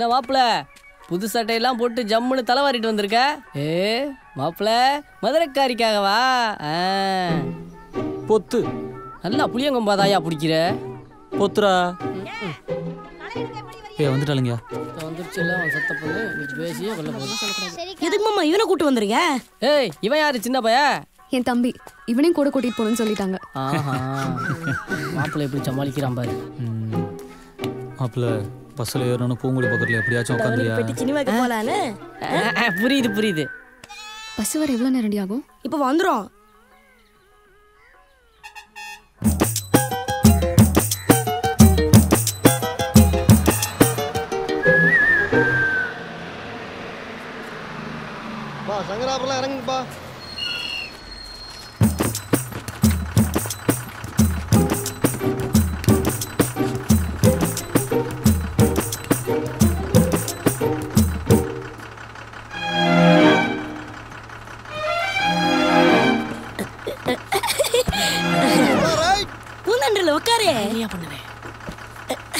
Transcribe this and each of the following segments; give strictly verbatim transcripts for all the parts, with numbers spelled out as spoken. நான் மாப்பிள்ள புது சட்டையெல்லாம் போட்டு ஜம்முன்னு தலைவாரிட்டு வந்திருக்க. ஏ மாப்பிள்ள மதுரைக்காரிக்காகவா? பொத்து நல்லா புளியங்கொம்பா தாயா பிடிக்கிற பொத்துரா. ஏ வந்துட்டாளுங்க வந்துருச்சுல்ல. அவன் சத்த போது பேசியே கொள்ள போகுது. எதுக்கு மாமா இவனை கூட்டு வந்துருங்க? ஏய் இவன் யாரு சின்ன பைய? என் தம்பி. இவனையும் கூட கூட்டிட்டு போகணும்னு சொல்லிட்டாங்க. ஆஹா மாப்பிள்ளை எப்படி சமாளிக்கிறான் பாரு. மாப்பிள்ள பஸ்ல ஏறணும் பூங்குடி பக்கத்துல எப்படியாச்சும் உட்காந்துறியா? சினிமாக்கு போலானே. புரியுது புரியுது. பஸ் வர எவ்வளவு நேரம் ஆகும்? இப்போ வந்துரும். பா சங்கராபுரம் இறங்குப்பா.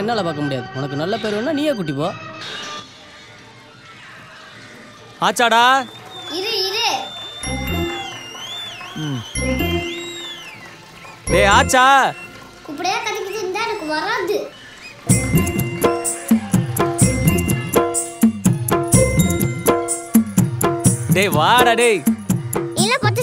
என்னால பார்க்க முடியாது. உனக்கு நல்ல பேர் வேணா நீயே குட்டி போ. ஆச்சாடா இரு இரு. டேய் ஆச்சா கூப்பிடே கடிக்குது. இந்த எனக்கு வராது. டேய் வாடா. டேய் இல்ல பத்து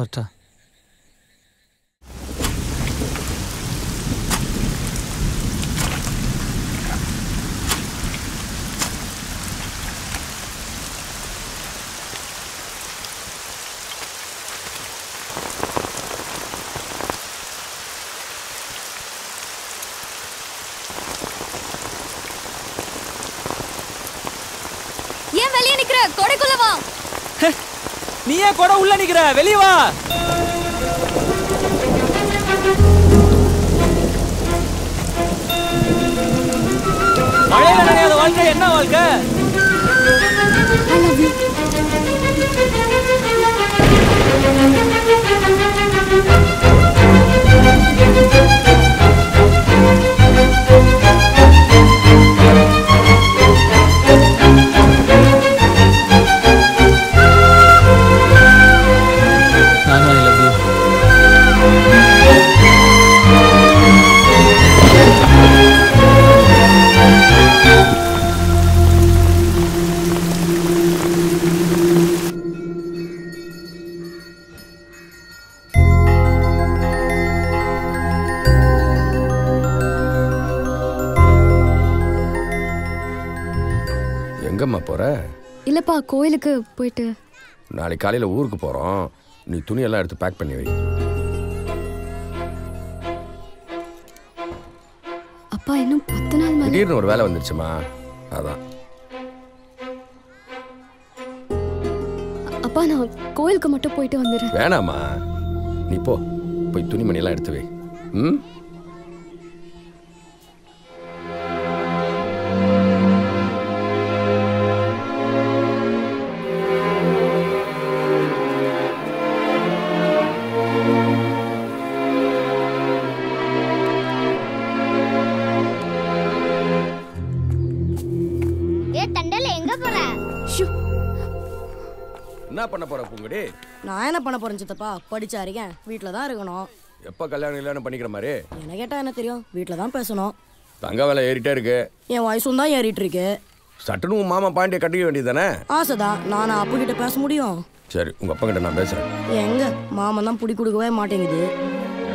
வரட்டா. நீ ஏன் கூட உள்ள நிக்கிற? வெளிய வா. மழையில நனையாத வாழ்க்கை என்ன வாழ்க்கை? எங்கம்மா போற? இல்லப்பா கோயிலுக்கு போயிட்டு. நாளை காலையில ஊருக்கு போறோம். நீ துணி எல்லாம் எடுத்து பேக் பண்ணி வை. அப்பா இன்னும் பத்து நாள் மாதிரி திடீர்னு ஒரு வேலை வந்துருச்சுமா. அதான் அப்பா நான் கோயிலுக்கு மட்டும் போயிட்டு வந்துடுறேன். வேணாமா, நீ போ, போய் துணிமணி எல்லாம் எடுத்து வை. ம் என்ன பண்ண போற பூங்குடி? நான் என்ன பண்ண போறேன் சித்தப்பா, படிச்சா இருக்கேன், வீட்டில தான் இருக்கணும். எப்ப கல்யாணம் இல்லன்னு பண்ணிக்கிற மாதிரி என்ன கேட்டா என்ன தெரியும், வீட்டில தான் பேசணும். தங்க வேலை ஏறிட்டே இருக்கு, என் வயசும் தான் ஏறிட்டு இருக்கு. சட்டுன்னு மாமா பாண்டிய கட்டிக்க வேண்டியதானே? ஆசைதான். நான் அப்பா கிட்ட பேச முடியும்? சரி, உங்க அப்பா கிட்ட நான் பேசுறேன். எங்க மாமன் தான் புடி கொடுக்கவே மாட்டேங்குது.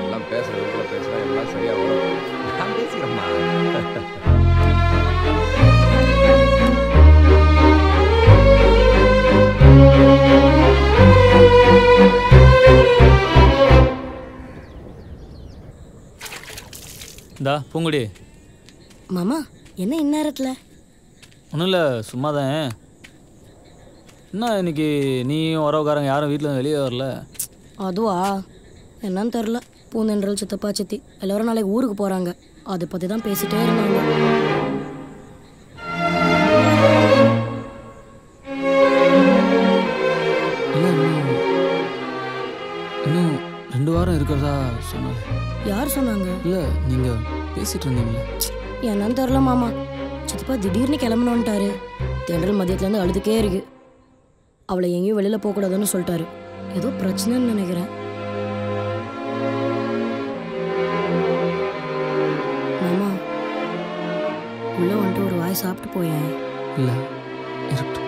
எல்லாம் பேசுறதுக்குள்ள பேசுறேன், எல்லாம் சரியா வரும். நான் பேசிக்கிறேன். தா பூங்குடி. மாமா என்ன இந்நேரத்தில்? ஒன்றும் இல்லை, சும்மா தான். என்ன இன்னைக்கு நீயும் உறவுக்காரங்க யாரும் வீட்டில் வெளியே வரல? அதுவா என்னன்னு தெரில. பூந்தென்றல் சித்தப்பா சித்தி எல்லோரும் நாளைக்கு ஊருக்கு போகிறாங்க, அதை பற்றி தான் பேசிட்டே இருந்தாங்க. யார் சொன்னாங்க? இல்ல நீங்க பேசிட்டு இருந்தீங்களா? என்னன்னு தெரியல மாமா, சித்தப்பா திடீர்னு கிளம்பணும்ட்டாரு. தென்றல் மதியத்துல இருந்து அழுதுக்கே இருக்கு. அவளை எங்கேயும் வெளியில போக கூடாதுன்னு சொல்லிட்டாரு. ஏதோ பிரச்சனைன்னு நினைக்கிறேன். மாமா உள்ள வந்துட்டு ஒரு வாய் சாப்பிட்டு போயேன். இல்ல இருக்கு.